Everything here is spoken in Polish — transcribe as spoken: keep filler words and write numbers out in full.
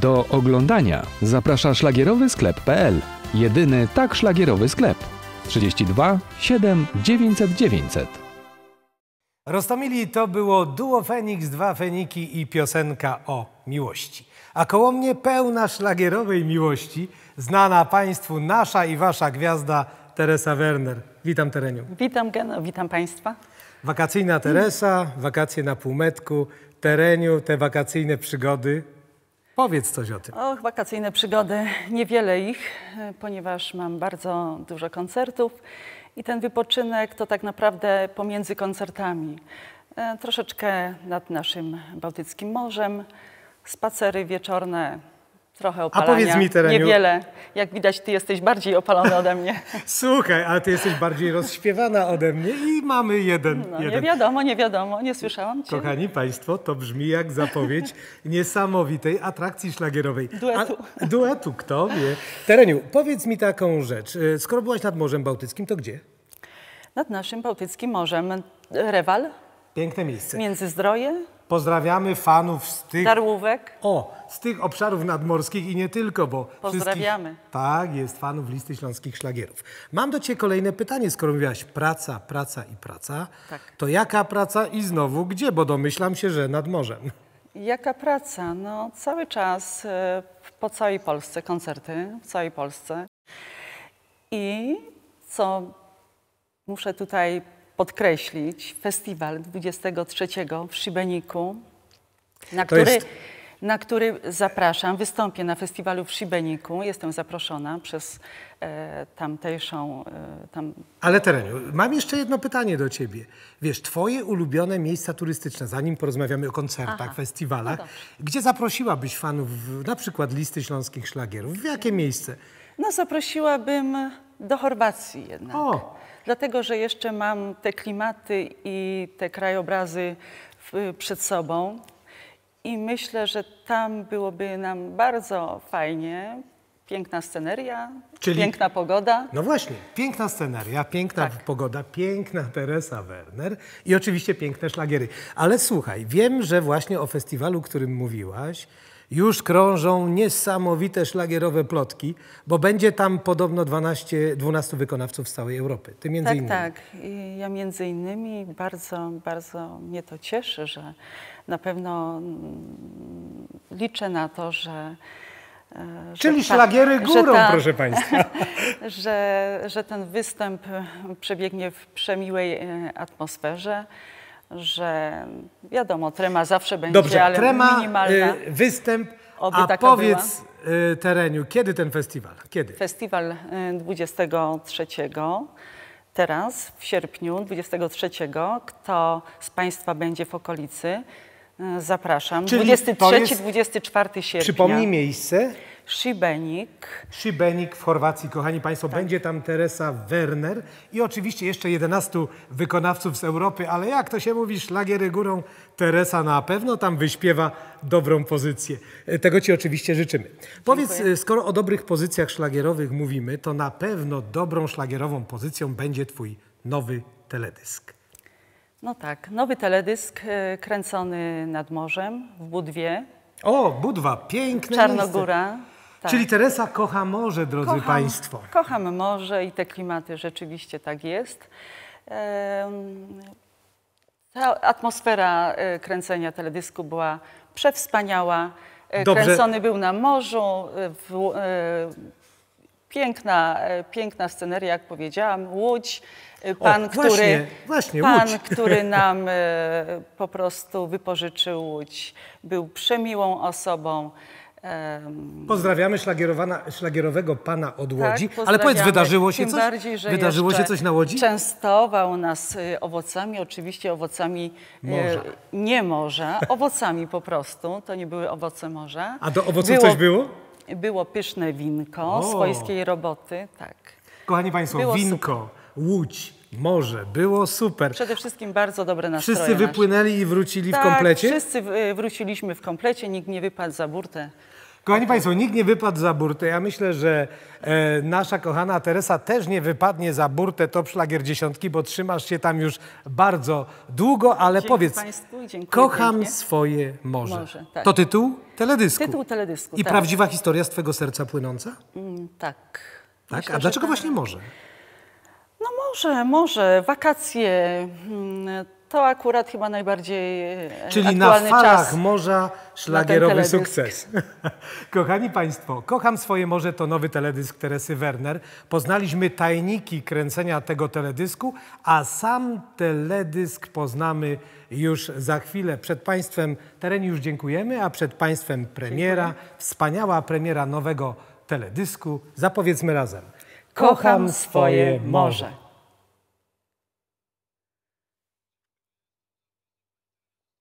Do oglądania zaprasza szlagierowy sklep kropka p l. Jedyny tak szlagierowy sklep. trzydzieści dwa siedem dziewięćset dziewięćset. Roztomili to było duo Feniks, dwa Feniki i piosenka o miłości. A koło mnie pełna szlagierowej miłości, znana Państwu nasza i Wasza gwiazda Teresa Werner. Witam Tereniu. Witam Geno, witam Państwa. Wakacyjna Teresa, wakacje na półmetku. Tereniu, te wakacyjne przygody. Powiedz coś o tym. Och, wakacyjne przygody. Niewiele ich, ponieważ mam bardzo dużo koncertów i ten wypoczynek to tak naprawdę pomiędzy koncertami. Troszeczkę nad naszym Bałtyckim Morzem, spacery wieczorne, trochę opalania. A powiedz mi, Tereniu, niewiele. Jak widać, ty jesteś bardziej opalony ode mnie. Słuchaj, ale ty jesteś bardziej rozśpiewana ode mnie i mamy jeden. No, jeden. Nie wiadomo, nie wiadomo, nie słyszałam cię. Kochani Państwo, to brzmi jak zapowiedź niesamowitej atrakcji szlagierowej. Duetu. A, duetu, kto wie. Tereniu, powiedz mi taką rzecz. Skoro byłaś nad Morzem Bałtyckim, to gdzie? Nad naszym Bałtyckim Morzem. Rewal. Piękne miejsce. Międzyzdroje. Pozdrawiamy fanów z tych... Darłówek. O, z tych obszarów nadmorskich i nie tylko, bo... Pozdrawiamy. Wszystkich, tak, jest fanów Listy Śląskich Szlagierów. Mam do Ciebie kolejne pytanie, skoro mówiłaś praca, praca i praca. Tak. To jaka praca i znowu gdzie? Bo domyślam się, że nad morzem. Jaka praca? No cały czas po całej Polsce, koncerty w całej Polsce. I co muszę tutaj... podkreślić festiwal dwudziestego trzeciego w Šibeniku, na który, jest... na który zapraszam, wystąpię na festiwalu w Šibeniku. Jestem zaproszona przez e, tamtejszą... E, tam... Ale Tereniu, mam jeszcze jedno pytanie do Ciebie. Wiesz, Twoje ulubione miejsca turystyczne, zanim porozmawiamy o koncertach, aha, festiwalach, no gdzie zaprosiłabyś fanów na przykład Listy Śląskich Szlagierów? W jakie miejsce? No zaprosiłabym do Chorwacji jednak. O. Dlatego, że jeszcze mam te klimaty i te krajobrazy w, przed sobą i myślę, że tam byłoby nam bardzo fajnie. Piękna sceneria, czyli, piękna pogoda. No właśnie, piękna sceneria, piękna tak. pogoda, piękna Teresa Werner i oczywiście piękne szlagiery. Ale słuchaj, wiem, że właśnie o festiwalu, o którym mówiłaś, już krążą niesamowite szlagierowe plotki, bo będzie tam podobno dwanaście, dwunastu wykonawców z całej Europy. Ty między tak, innymi. Tak, tak. Ja między innymi bardzo, bardzo mnie to cieszy, że na pewno liczę na to, że... że czyli ta, szlagiery górą, ta, proszę Państwa. że, że ten występ przebiegnie w przemiłej atmosferze. Że wiadomo, trema zawsze będzie, dobrze, ale trema, minimalna. Y, występ, oby a powiedz y, Tereniu, kiedy ten festiwal? Kiedy? Festiwal dwudziestego trzeciego, teraz w sierpniu dwudziestego trzeciego, kto z Państwa będzie w okolicy, y, zapraszam. dwudziestego trzeciego do dwudziestego czwartego sierpnia. Przypomnij miejsce. Šibenik. Šibenik w Chorwacji, kochani Państwo. Tak. Będzie tam Teresa Werner i oczywiście jeszcze jedenastu wykonawców z Europy, ale jak to się mówi, szlagiery górą, Teresa na pewno tam wyśpiewa dobrą pozycję. Tego Ci oczywiście życzymy. Powiedz, dziękuję. Skoro o dobrych pozycjach szlagierowych mówimy, to na pewno dobrą szlagierową pozycją będzie Twój nowy teledysk. No tak, nowy teledysk kręcony nad morzem w Budwie. O, Budva, piękne Czarnogóra. Miejsce. Tak. Czyli Teresa kocha morze, drodzy kocham, Państwo. Kocham morze i te klimaty, rzeczywiście tak jest. Ta atmosfera kręcenia teledysku była przewspaniała. Dobrze. Kręcony był na morzu. W, Piękna, piękna sceneria, jak powiedziałam, Łódź, pan, o, który, właśnie, właśnie, pan Łódź. który nam e, po prostu wypożyczył Łódź, był przemiłą osobą. E, Pozdrawiamy szlagierowego pana od Łodzi, tak, ale powiedz, wydarzyło się coś? Bardziej, że wydarzyło się coś na Łodzi? Częstował nas owocami, oczywiście owocami morza. E, nie morza, owocami po prostu, to nie były owoce morza. A do owoców było, coś było? Było pyszne winko, o, swojskiej roboty, tak. Kochani Państwo, było winko, super. Łódź, morze, było super. Przede wszystkim bardzo dobre nastroje. Wszyscy wypłynęli nasze. I wrócili tak, w komplecie? Wszyscy wróciliśmy w komplecie, nikt nie wypadł za burtę. Kochani Państwo, nikt nie wypadł za burtę. Ja myślę, że e, nasza kochana Teresa też nie wypadnie za burtę top szlagier dziesiątki, bo trzymasz się tam już bardzo długo, ale dzięki powiedz, Państwu, kocham pięknie. Swoje morze. morze tak. To tytuł teledysku. Tytuł teledysku. I tak. Prawdziwa historia z Twojego serca płynąca? Mm, tak. tak. Myślę, A dlaczego tak. właśnie morze? No może, może, wakacje. To akurat chyba najbardziej Czyli aktualny na falach czas morza szlagierowy sukces. Kochani Państwo, Kocham swoje morze to nowy teledysk Teresy Werner. Poznaliśmy tajniki kręcenia tego teledysku, a sam teledysk poznamy już za chwilę. Przed Państwem terenie już dziękujemy, a przed Państwem premiera, Dziękuję. wspaniała premiera nowego teledysku. Zapowiedzmy razem. Kocham swoje morze.